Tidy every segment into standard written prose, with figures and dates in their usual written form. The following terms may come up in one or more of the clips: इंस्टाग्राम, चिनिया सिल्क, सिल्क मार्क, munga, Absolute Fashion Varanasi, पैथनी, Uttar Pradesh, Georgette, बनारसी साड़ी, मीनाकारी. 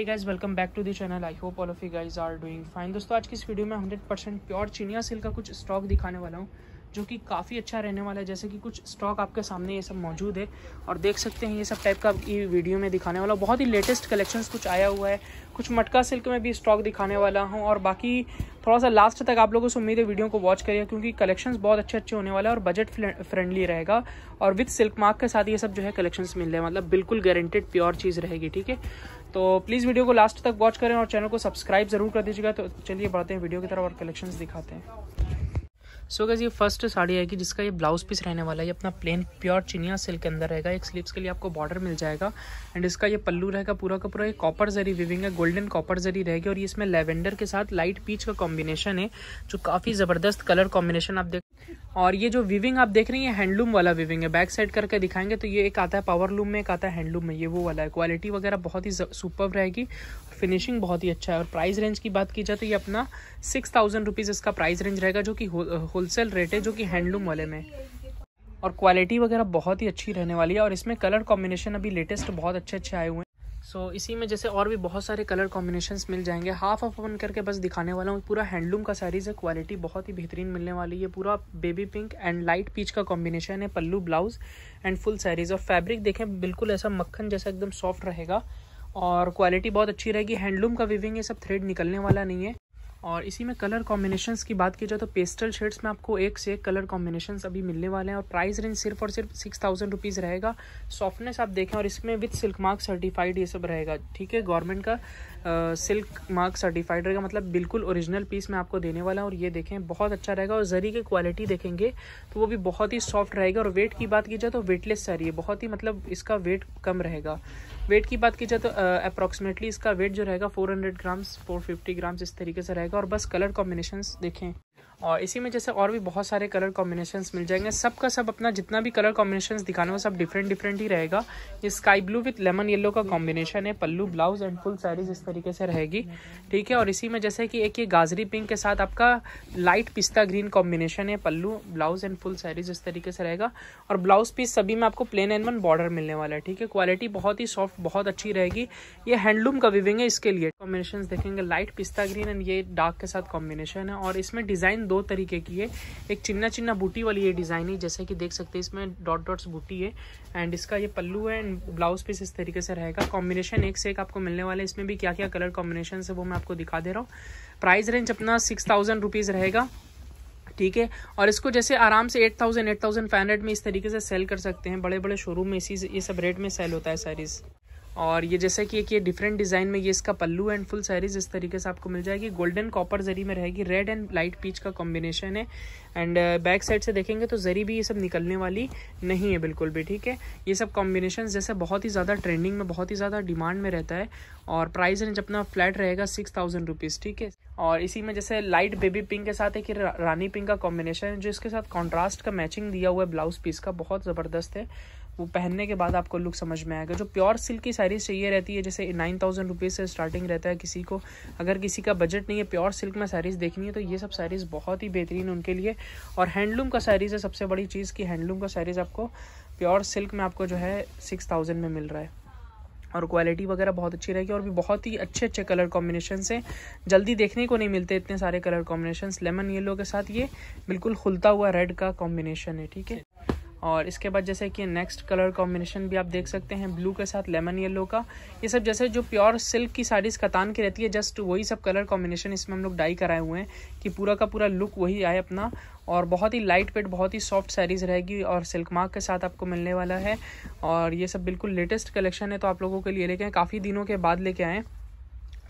Hey guys welcome back to the channel. I hope all of you guys are doing fine. दोस्तों आज की इस video में 100% pure चिनिया सिल्क का कुछ स्टॉक दिखाने वाला हूँ जो कि काफ़ी अच्छा रहने वाला है। जैसे कि कुछ स्टॉक आपके सामने ये सब मौजूद है और देख सकते हैं ये सब टाइप का आपकी वीडियो में दिखाने वाला हूँ। बहुत ही लेटेस्ट कलेक्शंस कुछ आया हुआ है, कुछ मटका सिल्क में भी स्टॉक दिखाने वाला हूँ और बाकी थोड़ा सा लास्ट तक आप लोगों से उम्मीद है वीडियो को वॉच करिए क्योंकि कलेक्शंस बहुत अच्छे अच्छे होने वाला है और बजट फ्रेंडली रहेगा और विथ सिल्क मार्क के साथ ये सब जो है कलेक्शंस मिल रहे हैं, मतलब बिल्कुल गारंटेड प्योर चीज़ रहेगी। ठीक है, तो प्लीज़ वीडियो को लास्ट तक वॉच करें और चैनल को सब्सक्राइब ज़रूर कर दीजिएगा। तो चलिए बढ़ते हैं वीडियो की तरफ और कलेक्शंस दिखाते हैं। सो गाइस ये फर्स्ट साड़ी आएगी जिसका ये ब्लाउज पीस रहने वाला है। ये अपना प्लेन प्योर चिनिया सिल्क के अंदर रहेगा। एक स्लीव्स के लिए आपको बॉर्डर मिल जाएगा एंड इसका ये पल्लू रहेगा पूरा का पूरा। ये कॉपर जरी विविंग है, गोल्डन कॉपर जरी रहेगी और ये इसमें लैवेंडर के साथ लाइट पीच का कॉम्बिनेशन है जो काफ़ी ज़बरदस्त कलर कॉम्बिनेशन आप देख। और ये जो विविंग आप देख रहे हैं ये हैंडलूम वाला विविंग है। बैक साइड करके दिखाएंगे तो ये एक आता है पावर लूम में, एक आता है हैंडलूम में, ये वो वाला है। क्वालिटी वगैरह बहुत ही सुपर्ब रहेगी, फिनिशिंग बहुत ही अच्छा है। और प्राइस रेंज की बात की जाए तो ये अपना 6000 रुपीज़ इसका प्राइस रेंज रहेगा जो कि होलसेल रेट है, जो कि हैंडलूम वाले में। और क्वालिटी वगैरह बहुत ही अच्छी रहने वाली है और इसमें कलर कॉम्बिनेशन अभी लेटेस्ट बहुत अच्छे अच्छे आए हुए हैं। सो इसी में जैसे और भी बहुत सारे कलर कॉम्बिनेशंस मिल जाएंगे। हाफ ऑफ वन करके बस दिखाने वाला हूँ। पूरा हैंडलूम का साड़ीज़ है, क्वालिटी बहुत ही बेहतरीन मिलने वाली है। पूरा baby pink and light peach का कॉम्बिनेशन है, pallu blouse and full saris. और फैब्रिक देखें बिल्कुल ऐसा मक्खन जैसा एकदम सॉफ्ट रहेगा और क्वालिटी बहुत अच्छी रहेगी। हैंडलूम का विविंग ये सब थ्रेड निकलने वाला नहीं है। और इसी में कलर कॉम्बिनेशंस की बात की जाए तो पेस्टल शेड्स में आपको एक से एक कलर कॉम्बिनेशंस अभी मिलने वाले हैं और प्राइस रेंज सिर्फ और सिर्फ 6000 रुपीज़ रहेगा। सॉफ्टनेस आप देखें और इसमें विथ सिल्क मार्क सर्टिफाइड ये सब रहेगा। ठीक है, गवर्नमेंट का सिल्क मार्क सर्टिफाइड रहेगा, मतलब बिल्कुल ओरिजिनल पीस में आपको देने वाला है। और ये देखें बहुत अच्छा रहेगा और जरी की क्वालिटी देखेंगे तो वो भी बहुत ही सॉफ्ट रहेगा। और वेट की बात की जाए तो वेटलेस साड़ी है, बहुत ही मतलब इसका वेट कम रहेगा। वेट की बात की जाए तो अप्रॉक्सीमेटली इसका वेट जो रहेगा 400 ग्राम्स 450 ग्राम्स इस तरीके से रहेगा। और बस कलर कॉम्बिनेशंस देखें। और इसी में जैसे और भी बहुत सारे कलर कॉम्बिनेशंस मिल जाएंगे। सब का सब अपना जितना भी कलर कॉम्बिनेशंस दिखाना हो सब डिफरेंट ही रहेगा। ये sky blue with lemon yellow का कॉम्बिनेशन है, pallu blouse and full saris इस तरीके से रहेगी। ठीक है, और इसी में जैसे कि एक ये गाजरी पिंक के साथ आपका लाइट पिस्ता ग्रीन कॉम्बिनेशन है, pallu blouse and full saris इस तरीके से रहेगा। और ब्लाउज पीस सभी में आपको प्लेन एंड वन बॉर्डर मिलने वाला है। ठीक है, क्वालिटी बहुत ही सॉफ्ट बहुत अच्छी रहेगी। ये हैंडलूम का विविंग है, इसके लिए कॉम्बिनेशन देखेंगे लाइट पिस्ता ग्रीन एंड ये डार्क के साथ कॉम्बिनेशन है। और इसमें डिज़ाइन दो तरीके की है, एक चिन्ना बूटी वाली ये डिज़ाइन है जैसे कि देख सकते हैं, इसमें डॉट डॉट्स बूटी है एंड इसका ये पल्लू है एंड ब्लाउज पीस इस तरीके से रहेगा। कॉम्बिनेशन एक से एक आपको मिलने वाला है। इसमें भी क्या क्या कलर कॉम्बिनेशन है वो मैं आपको दिखा दे रहा हूँ। प्राइस रेंज अपना 6000 रुपीज़ रहेगा। ठीक है, और इसको जैसे आराम से 8500 में इस तरीके से सेल कर सकते हैं। बड़े बड़े शोरूम में इसी ये सब रेट में सेल होता है साड़ीज़। और ये जैसे कि एक ये डिफरेंट डिज़ाइन में ये इसका पल्लू एंड फुल साड़ीज़ इस तरीके से आपको मिल जाएगी। गोल्डन कॉपर जरी में रहेगी, रेड एंड लाइट पीच का कॉम्बिनेशन है एंड बैक साइड से देखेंगे तो जरी भी ये सब निकलने वाली नहीं है बिल्कुल भी। ठीक है, ये सब कॉम्बिनेशन जैसे बहुत ही ज़्यादा ट्रेंडिंग में बहुत ही ज़्यादा डिमांड में रहता है। और प्राइस रेंज अपना फ्लैट रहेगा 6000 रुपीज़। ठीक है, और इसी में जैसे लाइट बेबी पिंक के साथ एक रानी पिंक का कॉम्बिनेशन है जो इसके साथ कॉन्ट्रास्ट का मैचिंग दिया हुआ है ब्लाउज पीस का, बहुत ज़बरदस्त है। वो पहनने के बाद आपको लुक समझ में आएगा। जो प्योर सिल्क की साड़ीज़ चाहिए रहती है जैसे 9000 रुपीज़ से स्टार्टिंग रहता है किसी को, अगर किसी का बजट नहीं है प्योर सिल्क में साड़ीज़ देखनी है तो ये सब साड़ीज़ बहुत ही बेहतरीन उनके लिए। और हैंडलूम का साड़ीज़ है सबसे बड़ी चीज़ कि हैंडलूम का साड़ीज़ आपको प्योर सिल्क में आपको जो है 6000 में मिल रहा है और क्वालिटी वगैरह बहुत अच्छी रहेगी। और भी बहुत ही अच्छे अच्छे कलर कॉम्बिनेशंस हैं, जल्दी देखने को नहीं मिलते इतने सारे कलर कॉम्बिनेशंस। लेमन येलो के साथ ये बिल्कुल खुलता हुआ रेड का कॉम्बिनेशन है। ठीक है, और इसके बाद जैसे कि नेक्स्ट कलर कॉम्बिनेशन भी आप देख सकते हैं ब्लू के साथ लेमन येलो का। ये सब जैसे जो प्योर सिल्क की साड़ीज़ कतान की रहती है जस्ट वही सब कलर कॉम्बिनेशन इसमें हम लोग डाई कराए हुए हैं कि पूरा का पूरा लुक वही आए अपना। और बहुत ही लाइट वेट बहुत ही सॉफ्ट साड़ीज़ रहेगी और सिल्क मार्क के साथ आपको मिलने वाला है। और ये सब बिल्कुल लेटेस्ट कलेक्शन है तो आप लोगों के लिए लेके आए, काफ़ी दिनों के बाद लेके आएँ।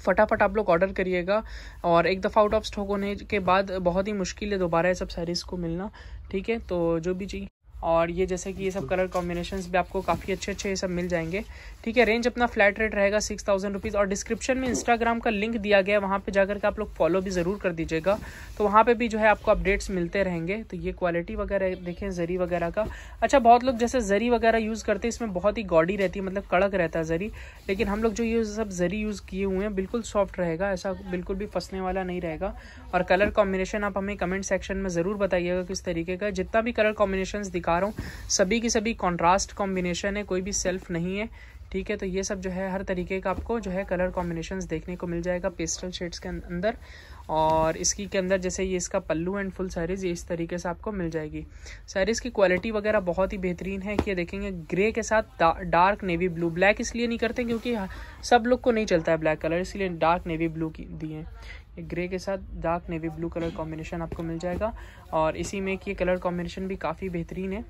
फटाफट आप लोग ऑर्डर करिएगा और एक दफ़ा आउट ऑफ स्टॉक होने के बाद बहुत ही मुश्किल है दोबारा ये सब साड़ीज़ को मिलना। ठीक है, तो जो भी चाहिए। और ये जैसे कि ये सब कलर कॉम्बिनेशंस भी आपको काफ़ी अच्छे अच्छे ये सब मिल जाएंगे। ठीक है, रेंज अपना फ्लैट रेट रहेगा 6000 रुपीज़। और डिस्क्रिप्शन में इंस्टाग्राम का लिंक दिया गया है, वहाँ पे जाकर के आप लोग फॉलो भी ज़रूर कर दीजिएगा तो वहाँ पे भी जो है आपको अपडेट्स मिलते रहेंगे। तो ये क्वालिटी वगैरह देखें जरी वगैरह का। अच्छा, बहुत लोग जैसे जरी वगैरह यूज़ करते हैं इसमें बहुत ही गॉडी रहती है, मतलब कड़क रहता है जरी, लेकिन हम लोग जो ये सब जरी यूज़ किए हुए हैं बिल्कुल सॉफ्ट रहेगा, ऐसा बिल्कुल भी फंसने वाला नहीं रहेगा। और कलर कॉम्बिनेशन आप हमें कमेंट सेक्शन में ज़रूर बताइएगा किस तरीके का। जितना भी कलर कॉम्बिनेशन सभी की सभी कॉन्ट्रास्ट कॉम्बिनेशन है, कोई भी सेल्फ नहीं है। ठीक है। तो ये सब जो है हर तरीके का आपको जो है कलर कॉम्बिनेशंस देखने को मिल जाएगा पेस्टल शेड्स के अंदर। और इसकी के अंदर जैसे ये इसका पल्लू एंड फुल साड़ीज़ इस तरीके से आपको मिल जाएगी। साड़ीज़ की क्वालिटी वगैरह बहुत ही बेहतरीन है कि ये देखेंगे ग्रे के साथ डार्क नेवी ब्लू। ब्लैक इसलिए नहीं करते क्योंकि सब लोग को नहीं चलता है ब्लैक कलर, इसलिए डार्क नेवी ब्लू की दिए हैं। ग्रे के साथ dark navy blue colour combination आपको मिल जाएगा और इसी में कि कलर कॉम्बिनेशन भी काफ़ी बेहतरीन है।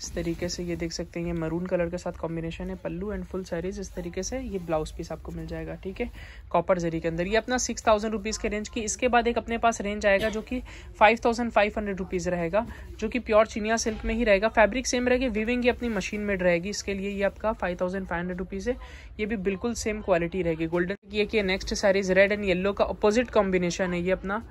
इस तरीके से ये देख सकते हैं ये मरून कलर के साथ कॉम्बिनेशन है। पल्लू एंड फुल साड़ीज़ इस तरीके से ये ब्लाउज पीस आपको मिल जाएगा, ठीक है, कॉपर जरी के अंदर। ये अपना 6000 रुपीज़ के रेंज की। इसके बाद एक अपने पास रेंज आएगा जो कि 5500 रुपीज़ रहेगा, जो कि प्योर चिनिया सिल्क में ही रहेगा। फैब्रिक सेम रहेगी, वीविंग ये अपनी मशीन मेड रहेगी, इसके लिए ये आपका 5500 रुपीज़ है। ये भी बिल्कुल सेम क्वालिटी रहेगी गोल्डन। ये कि next saris red and yellow का अपोजिट कॉम्बिनेशन है। ये अपना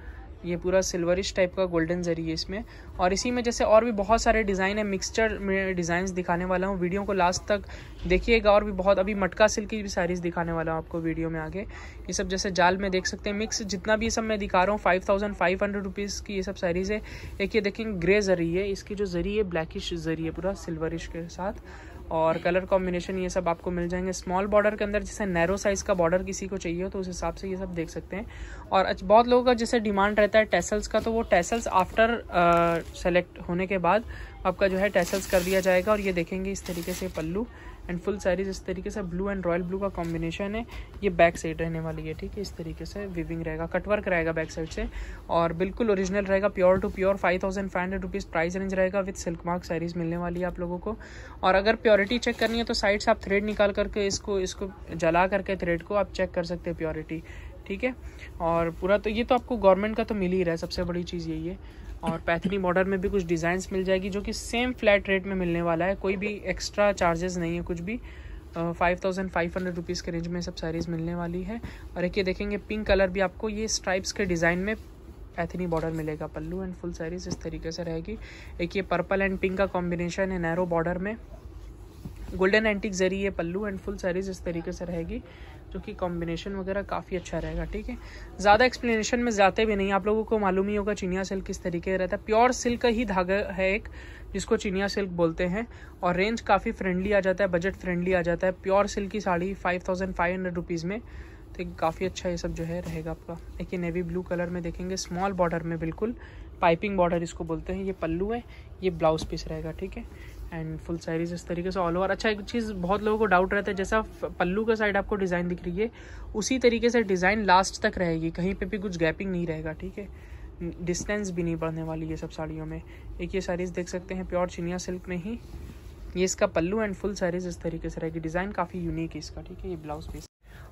ये पूरा सिल्वरिश टाइप का गोल्डन जरी है इसमें। और इसी में जैसे और भी बहुत सारे डिज़ाइन है, मिक्सचर में डिज़ाइंस दिखाने वाला हूँ। वीडियो को लास्ट तक देखिएगा। और भी बहुत अभी मटका सिल्क की भी साड़ीज़ दिखाने वाला हूँ आपको वीडियो में आगे। ये सब जैसे जाल में देख सकते हैं मिक्स, जितना भी ये सब मैं दिखा रहा हूँ 5500 रुपीज़ की ये सब साड़ीज़ है। एक ये देखिए ग्रे जरी है, इसकी जो जरी है ब्लैकिश जरी है पूरा सिल्वरिश के साथ। और कलर कॉम्बिनेशन ये सब आपको मिल जाएंगे स्मॉल बॉर्डर के अंदर। जैसे नैरो साइज़ का बॉर्डर किसी को चाहिए हो तो उस हिसाब से ये सब देख सकते हैं। और बहुत लोगों का जैसे डिमांड रहता है टैसल्स का, तो वो टैसल्स आफ्टर सेलेक्ट होने के बाद आपका जो है टैसल्स कर दिया जाएगा। और ये देखेंगे इस तरीके से पल्लू एंड फुल साड़ीज इस तरीके से ब्लू एंड रॉयल ब्लू का कॉम्बिनेशन है। ये बैक साइड रहने वाली है, ठीक है, इस तरीके से वीविंग रहेगा, कटवर्क रहेगा बैक साइड से और बिल्कुल ओरिजिनल रहेगा, pure to pure. 5500 rupees price range रहेगा। विथ सिल्क मार्क साड़ीज़ मिलने वाली है आप लोगों को। और अगर प्योरिटी चेक करनी है तो साइड से आप थ्रेड निकाल करके इसको जला करके थ्रेड को आप चेक कर सकते हैं प्योरिटी, ठीक है। और पूरा तो ये तो आपको गवर्नमेंट का तो मिल ही रहा है, सबसे बड़ी चीज़ यही है। और पैथनी बॉर्डर में भी कुछ डिज़ाइंस मिल जाएगी जो कि सेम फ्लैट रेट में मिलने वाला है, कोई भी एक्स्ट्रा चार्जेस नहीं है कुछ भी। 5500 रुपीज़ के रेंज में सब साड़ीज़ मिलने वाली है। और एक ये देखेंगे पिंक कलर भी आपको ये स्ट्राइप्स के डिज़ाइन में एथनी बॉर्डर मिलेगा। पल्लू एंड फुल साड़ीज़ इस तरीके से रहेगी। एक ये पर्पल एंड पिंक का कॉम्बिनेशन है नैरो बॉर्डर में, गोल्डन एंटिक जरी है। पल्लू एंड फुल साड़ीज़ इस तरीके से रहेगी जो कि कॉम्बिनेशन वगैरह काफ़ी अच्छा रहेगा, ठीक है। ज़्यादा एक्सप्लेनेशन में जाते भी नहीं, आप लोगों को मालूम ही होगा चिनिया सिल्क किस तरीके का रहता है। प्योर सिल्क का ही धागा है एक, जिसको चिनिया सिल्क बोलते हैं। और रेंज काफ़ी फ्रेंडली आ जाता है, बजट फ्रेंडली आ जाता है। प्योर सिल्क की साड़ी 5500 रुपीज़ में, तो काफ़ी अच्छा ये सब जो है रहेगा आपका। एक ये नेवी ब्लू कलर में देखेंगे स्मॉल बॉर्डर में, बिल्कुल पाइपिंग बॉर्डर इसको बोलते हैं। ये पल्लू है, ये ब्लाउज पीस रहेगा, ठीक है, एंड फुल साड़ीज़ इस तरीके से ऑल ओवर। अच्छा, एक चीज़ बहुत लोगों को डाउट रहता है, जैसा पल्लू का साइड आपको डिज़ाइन दिख रही है उसी तरीके से डिज़ाइन लास्ट तक रहेगी, कहीं पे भी कुछ गैपिंग नहीं रहेगा, ठीक है। डिस्टेंस भी नहीं बढ़ने वाली ये सब साड़ियों में। एक ये साड़ीज़ देख सकते हैं प्योर चिनिया सिल्क में ही, ये इसका पल्लू एंड फुल साड़ीज़ इस तरीके से रहेगी। डिज़ाइन काफ़ी यूनिक है इसका, ठीक है, ये ब्लाउज पीस।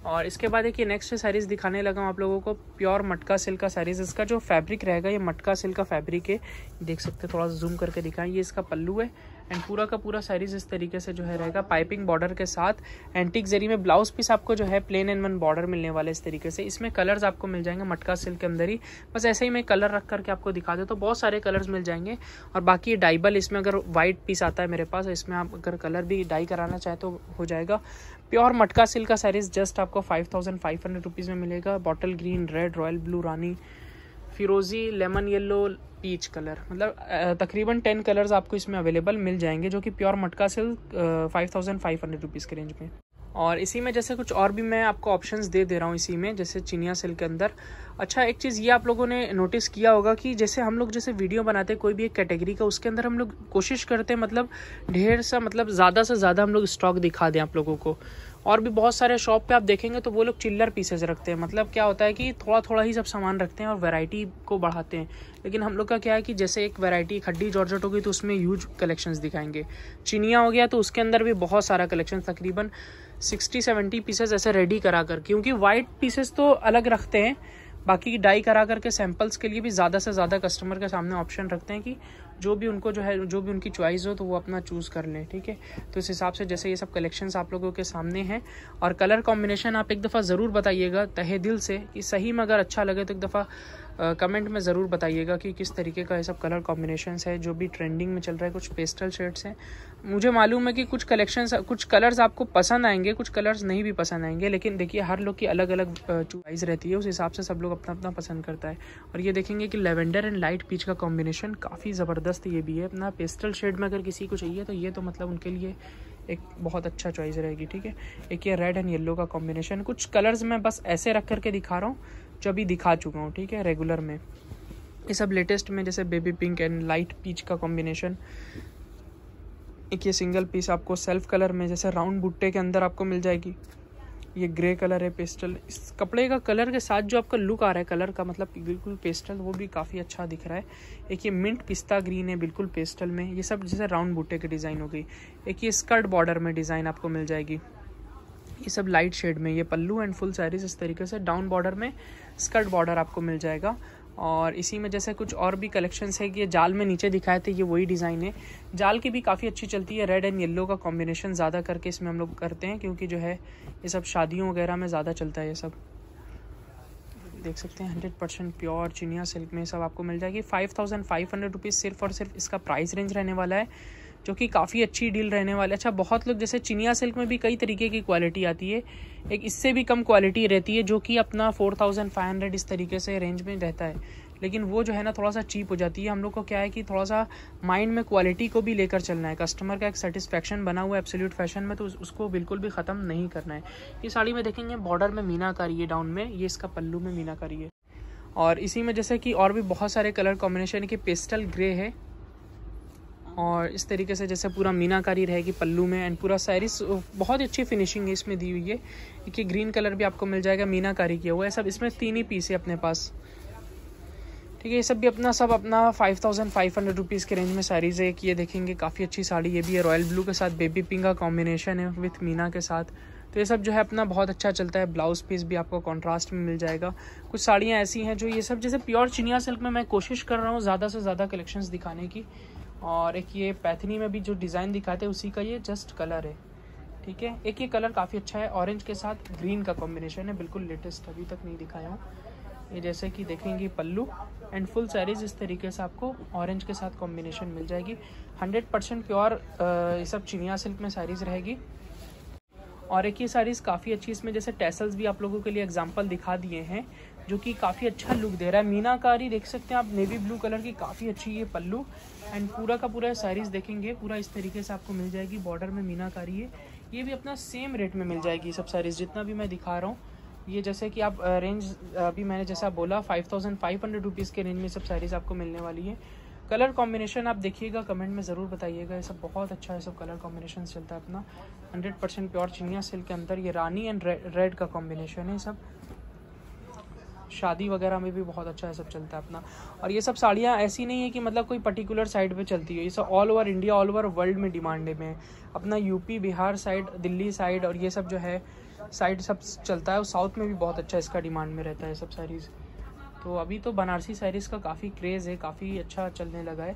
और इसके बाद एक ये नेक्स्ट साड़ीज़ दिखाने लगा हूँ आप लोगों को, प्योर मटका सिल्क का साड़ीज़। इसका जो फैब्रिक रहेगा ये मटका सिल्क का फैब्रिक है, देख सकते हैं, थोड़ा जूम करके दिखाएं। ये इसका पल्लू है एंड पूरा का पूरा साड़ीज़ इस तरीके से जो है रहेगा पाइपिंग बॉर्डर के साथ। एंटीक जरी में ब्लाउज पीस आपको जो है प्लेन एंड वन बॉर्डर मिलने वाला है इस तरीके से। इसमें कलर्स आपको मिल जाएंगे मटका सिल्क के अंदर ही, बस ऐसे ही मैं कलर रख करके आपको दिखा देता हूँ, बहुत सारे कलर्स मिल जाएंगे। और बाकी ये डाइबल, इसमें अगर वाइट पीस आता है मेरे पास, इसमें आप अगर कलर भी डाई कराना चाहे तो हो जाएगा। प्योर मटका सिल्क का साड़ीज़ जस्ट आपको 5500 रुपीज़ में मिलेगा। Bottle green, red, royal blue, रानी, फिरोजी, लेमन येलो, पीच कलर, मतलब तकरीबन 10 कलर्स आपको इसमें अवेलेबल मिल जाएंगे, जो कि प्योर मटका सिल्क 5500 रुपीज़ के रेंज में। और इसी में जैसे कुछ और भी मैं आपको ऑप्शंस दे रहा हूँ इसी में, जैसे चिनिया सिल्क के अंदर। अच्छा, एक चीज़ ये आप लोगों ने नोटिस किया होगा कि जैसे हम लोग जैसे वीडियो बनाते हैं कोई भी एक कैटेगरी का, उसके अंदर हम लोग कोशिश करते हैं मतलब ढेर सा, मतलब ज़्यादा से ज़्यादा हम लोग स्टॉक दिखा दें आप लोगों को। और भी बहुत सारे शॉप पे आप देखेंगे तो वो लोग चिल्लर पीसेज रखते हैं, मतलब क्या होता है कि थोड़ा थोड़ा ही सब सामान रखते हैं और वैरायटी को बढ़ाते हैं। लेकिन हम लोग का क्या है कि जैसे एक वैरायटी खड्डी जॉर्जेट होगी तो उसमें ह्यूज कलेक्शंस दिखाएंगे, चिनिया हो गया तो उसके अंदर भी बहुत सारा कलेक्शन, तकरीबन 60-70 पीसेज ऐसे रेडी करा कर, क्योंकि वाइट पीसेज तो अलग रखते हैं, बाकी डाई करा करके सैम्पल्स के लिए भी ज़्यादा से ज़्यादा कस्टमर के सामने ऑप्शन रखते हैं कि जो भी उनको जो है, जो भी उनकी चॉइस हो तो वो अपना चूज़ कर लें, ठीक है। तो इस हिसाब से जैसे ये सब कलेक्शंस आप लोगों के सामने हैं। और कलर कॉम्बिनेशन आप एक दफ़ा ज़रूर बताइएगा तहे दिल से कि सही में अगर अच्छा लगे तो एक दफ़ा कमेंट में ज़रूर बताइएगा कि किस तरीके का ये सब कलर कॉम्बिनेशंस है जो भी ट्रेंडिंग में चल रहा है। कुछ पेस्टल शेड्स हैं, मुझे मालूम है कि कुछ कलेक्शंस, कुछ कलर्स आपको पसंद आएंगे, कुछ कलर्स नहीं भी पसंद आएंगे, लेकिन देखिए हर लोग की अलग अलग चॉइस रहती है, उस हिसाब से सब लोग अपना अपना पसंद करता है। और ये देखेंगे कि लेवेंडर एंड लाइट पीच का कॉम्बिनेशन काफ़ी ज़बरदस्त ये भी है अपना पेस्टल शेड में। अगर किसी को चाहिए तो ये तो मतलब उनके लिए एक बहुत अच्छा चॉइस रहेगी। ठीक है, एक ये रेड एंड येलो का कॉम्बिनेशन। कुछ कलर्स मैं बस ऐसे रख करके दिखा रहा हूँ जो अभी दिखा चुका हूँ, ठीक है, रेगुलर में। ये सब लेटेस्ट में, जैसे baby pink and light peach का कॉम्बिनेशन। एक ये सिंगल पीस आपको सेल्फ कलर में, जैसे राउंड बुट्टे के अंदर आपको मिल जाएगी। ये ग्रे कलर है पेस्टल। इस कपड़े का कलर के साथ जो आपका लुक आ रहा है कलर का, मतलब बिल्कुल पेस्टल, वो भी काफ़ी अच्छा दिख रहा है। एक ये मिंट पिस्ता ग्रीन है बिल्कुल पेस्टल में। ये सब जैसे राउंड बूटे की डिज़ाइन हो गई। एक ये स्कर्ट बॉर्डर में डिज़ाइन आपको मिल जाएगी। ये सब लाइट शेड में। ये पल्लू एंड फुल सारीज इस तरीके से डाउन बॉर्डर में स्कर्ट बॉर्डर आपको मिल जाएगा। और इसी में जैसे कुछ और भी कलेक्शंस है कि ये जाल में नीचे दिखाए थे, ये वही डिज़ाइन है। जाल की भी काफ़ी अच्छी चलती है। रेड एंड येलो का कॉम्बिनेशन ज़्यादा करके इसमें हम लोग करते हैं, क्योंकि जो है ये सब शादियों वगैरह में ज़्यादा चलता है। ये सब देख सकते हैं 100% प्योर चिनिया सिल्क में सब आपको मिल जाएगी। 5500 रुपीज़ सिर्फ और सिर्फ इसका प्राइस रेंज रहने वाला है, जो कि काफ़ी अच्छी डील रहने वाली है। अच्छा, बहुत लोग जैसे चिनिया सिल्क में भी कई तरीके की क्वालिटी आती है, एक इससे भी कम क्वालिटी रहती है जो कि अपना 4500 इस तरीके से रेंज में रहता है, लेकिन वो जो है ना थोड़ा सा चीप हो जाती है। हम लोग को क्या है कि थोड़ा सा माइंड में क्वालिटी को भी लेकर चलना है। कस्टमर का एक सेटिस्फेक्शन बना हुआ है एब्सोल्यूट फैशन में, तो उसको बिल्कुल भी ख़त्म नहीं करना है। ये साड़ी में देखेंगे बॉर्डर में मीनाकारी है, डाउन में। ये इसका पल्लू में मीनाकारी है। और इसी में जैसे कि और भी बहुत सारे कलर कॉम्बिनेशन के, पेस्टल ग्रे है और इस तरीके से जैसे पूरा मीनाकारी रहेगी पल्लू में एंड पूरा सारीस। बहुत अच्छी फिनिशिंग है इसमें दी हुई है। कि ग्रीन कलर भी आपको मिल जाएगा, मीनाकारी किया हुआ है सब। इसमें 3 ही पीस है अपने पास, ठीक है। ये सब भी अपना 5500 रुपीज़ के रेंज में साड़ीज़ है। कि ये देखेंगे काफ़ी अच्छी साड़ी, ये भी है रॉयल ब्लू के साथ, बेबी पिंक का कॉम्बिनेशन है विथ मीना के साथ। तो ये सब जो है अपना बहुत अच्छा चलता है। ब्लाउज पीस भी आपको कॉन्ट्रास्ट में मिल जाएगा। कुछ साड़ियाँ ऐसी हैं जो ये सब जैसे प्योर चिनिया सिल्क में मैं कोशिश कर रहा हूँ ज़्यादा से ज़्यादा कलेक्शंस दिखाने की। और एक ये पैथिनी में भी जो डिज़ाइन दिखाते हैं उसी का ये जस्ट कलर है, ठीक है। एक ये कलर काफ़ी अच्छा है, ऑरेंज के साथ ग्रीन का कॉम्बिनेशन है, बिल्कुल लेटेस्ट, अभी तक नहीं दिखाया हूँ। ये जैसे कि देखेंगे पल्लू एंड फुल सारीज इस तरीके से आपको ऑरेंज के साथ कॉम्बिनेशन मिल जाएगी। 100% प्योर ये सब चिनिया सिल्क में साड़ीज़ रहेगी। और एक ये साड़ीज़ काफ़ी अच्छी, इसमें जैसे टैसल्स भी आप लोगों के लिए एग्जांपल दिखा दिए हैं, जो कि काफ़ी अच्छा लुक दे रहा है। मीनाकारी देख सकते हैं आप, नेवी ब्लू कलर की काफ़ी अच्छी ये पल्लू एंड पूरा का पूरा साड़ीज़ देखेंगे पूरा इस तरीके से आपको मिल जाएगी। बॉर्डर में मीनाकारी है। ये भी अपना सेम रेट में मिल जाएगी सब साड़ीज़ जितना भी मैं दिखा रहा हूँ। ये जैसे कि आप रेंज अभी मैंने जैसा बोला 5500 रुपीज़ के रेंज में सब साड़ीज़ आपको मिलने वाली है। कलर कॉम्बिनेशन आप देखिएगा, कमेंट में ज़रूर बताइएगा। ये सब बहुत अच्छा है, सब कलर कॉम्बिनेशन चलता है अपना। 100% प्योर चिनिया सिल्क के अंदर ये रानी एंड रेड का कॉम्बिनेशन है। सब शादी वगैरह में भी बहुत अच्छा है, सब चलता है अपना। और ये सब साड़ियाँ ऐसी नहीं है कि मतलब कोई पर्टिकुलर साइड पे चलती है, ये सब all over India, all over world में डिमांड में। अपना UP, Bihar side, Delhi side और ये सब जो है साइड सब चलता है। और साउथ में भी बहुत अच्छा इसका डिमांड में रहता है सब साड़ीज़। तो अभी तो बनारसी साड़ीज़ का काफ़ी क्रेज़ है, काफ़ी अच्छा चलने लगा है।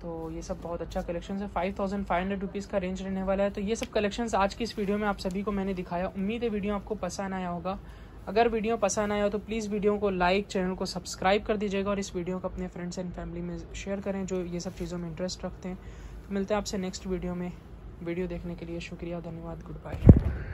तो ये सब बहुत अच्छा कलेक्शन है। 5500 रुपीज़ का रेंज रहने वाला है। तो ये सब कलेक्शंस आज की इस वीडियो में आप सभी को मैंने दिखाया। उम्मीद है वीडियो आपको पसंद आया होगा। अगर वीडियो पसंद आया हो तो प्लीज़ वीडियो को लाइक, चैनल को सब्सक्राइब कर दीजिएगा और इस वीडियो को अपने फ्रेंड्स एंड फैमिली में शेयर करें जो ये सब चीज़ों में इंटरेस्ट रखते हैं। तो मिलते हैं आपसे नेक्स्ट वीडियो में। वीडियो देखने के लिए शुक्रिया, धन्यवाद, गुड बाय।